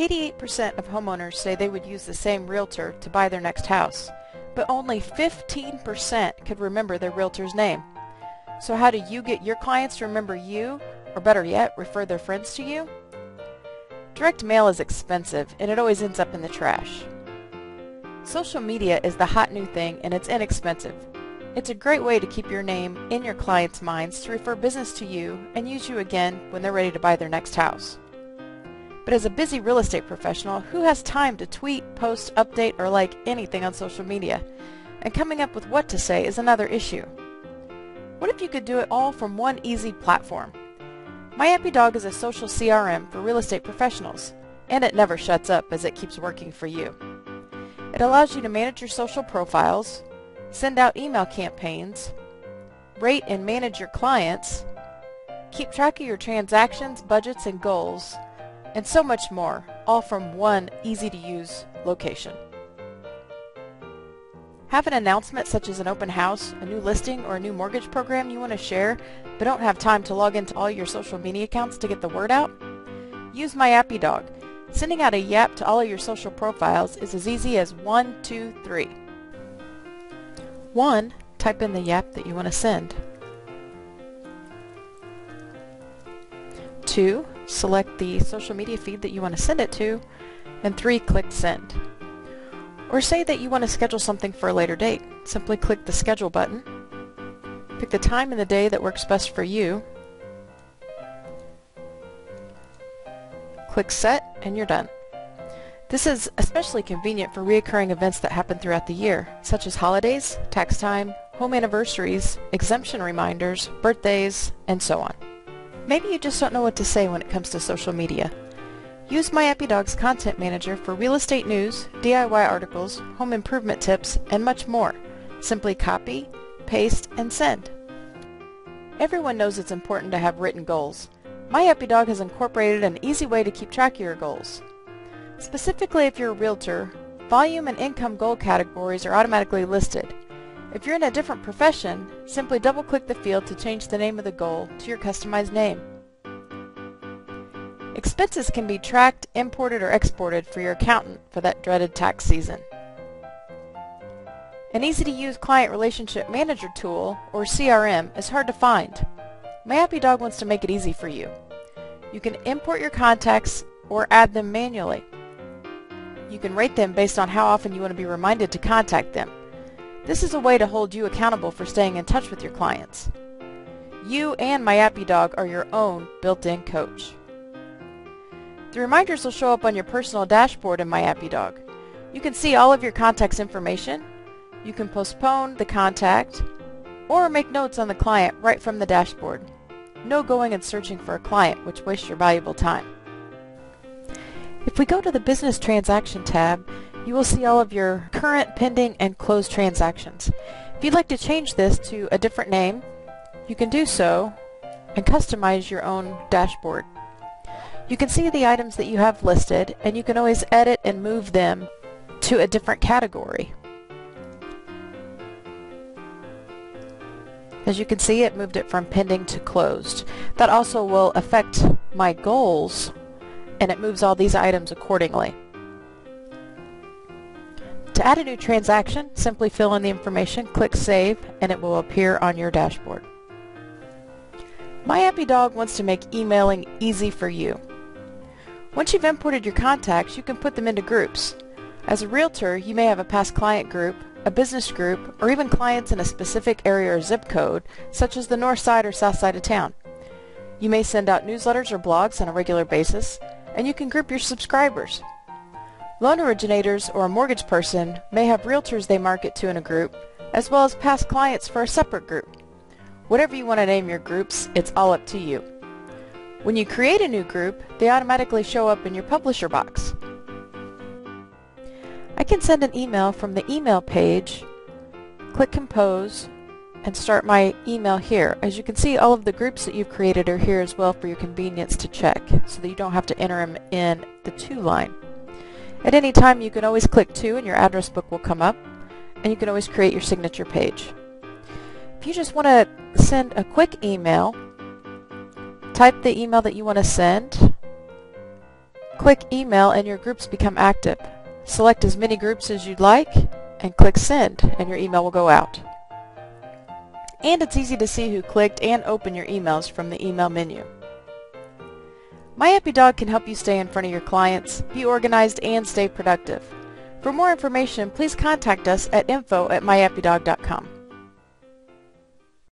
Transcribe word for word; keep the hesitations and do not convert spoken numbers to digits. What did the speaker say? eighty-eight percent of homeowners say they would use the same realtor to buy their next house, but only fifteen percent could remember their realtor's name. So how do you get your clients to remember you, or better yet, refer their friends to you? Direct mail is expensive, and it always ends up in the trash. Social media is the hot new thing, and it's inexpensive. It's a great way to keep your name in your clients' minds to refer business to you and use you again when they're ready to buy their next house. But as a busy real estate professional, who has time to tweet, post, update, or like anything on social media? And coming up with what to say is another issue. What if you could do it all from one easy platform? My Yappy Dog is a social C R M for real estate professionals, and it never shuts up as it keeps working for you. It allows you to manage your social profiles, send out email campaigns, rate and manage your clients, keep track of your transactions, budgets, and goals, and so much more, all from one easy-to-use location. Have an announcement such as an open house, a new listing, or a new mortgage program you want to share, but don't have time to log into all your social media accounts to get the word out? Use My Yappy Dog. Sending out a yap to all of your social profiles is as easy as one, two, three. One, type in the yap that you want to send. Two, select the social media feed that you want to send it to. And three, click send. Or say that you want to schedule something for a later date. Simply click the schedule button. Pick the time and the day that works best for you. Click set and you're done. This is especially convenient for recurring events that happen throughout the year, such as holidays, tax time, home anniversaries, exemption reminders, birthdays, and so on. Maybe you just don't know what to say when it comes to social media. Use My Yappy Dog's Content Manager for real estate news, D I Y articles, home improvement tips, and much more. Simply copy, paste, and send. Everyone knows it's important to have written goals. My Yappy Dog has incorporated an easy way to keep track of your goals. Specifically, if you're a realtor, volume and income goal categories are automatically listed. If you're in a different profession, simply double-click the field to change the name of the goal to your customized name. Expenses can be tracked, imported, or exported for your accountant for that dreaded tax season. An easy-to-use client relationship manager tool, or C R M, is hard to find. My Yappy Dog wants to make it easy for you. You can import your contacts or add them manually. You can rate them based on how often you want to be reminded to contact them. This is a way to hold you accountable for staying in touch with your clients. You and My Yappy Dog are your own built-in coach. The reminders will show up on your personal dashboard in My Yappy Dog. You can see all of your contact's information, you can postpone the contact, or make notes on the client right from the dashboard. No going and searching for a client, which wastes your valuable time. If we go to the Business Transaction tab, you will see all of your current, pending, and closed transactions. If you'd like to change this to a different name, you can do so and customize your own dashboard. You can see the items that you have listed, and you can always edit and move them to a different category. As you can see, it moved it from pending to closed. That also will affect my goals, and it moves all these items accordingly. To add a new transaction, simply fill in the information, click Save, and it will appear on your dashboard. My Yappy Dog wants to make emailing easy for you. Once you've imported your contacts, you can put them into groups. As a realtor, you may have a past client group, a business group, or even clients in a specific area or zip code, such as the north side or south side of town. You may send out newsletters or blogs on a regular basis, and you can group your subscribers. Loan originators or a mortgage person may have realtors they market to in a group, as well as past clients for a separate group. Whatever you want to name your groups, it's all up to you. When you create a new group, they automatically show up in your publisher box. I can send an email from the email page, click compose, and start my email here. As you can see, all of the groups that you've created are here as well for your convenience to check, so that you don't have to enter them in the to line. At any time, you can always click to and your address book will come up, and you can always create your signature page. If you just want to send a quick email, type the email that you want to send, Click Email and your groups become active. Select as many groups as you'd like and click Send and your email will go out. And it's easy to see who clicked and open your emails from the email menu. My Yappy Dog can help you stay in front of your clients, be organized, and stay productive. For more information, please contact us at info at my yappy dog dot com.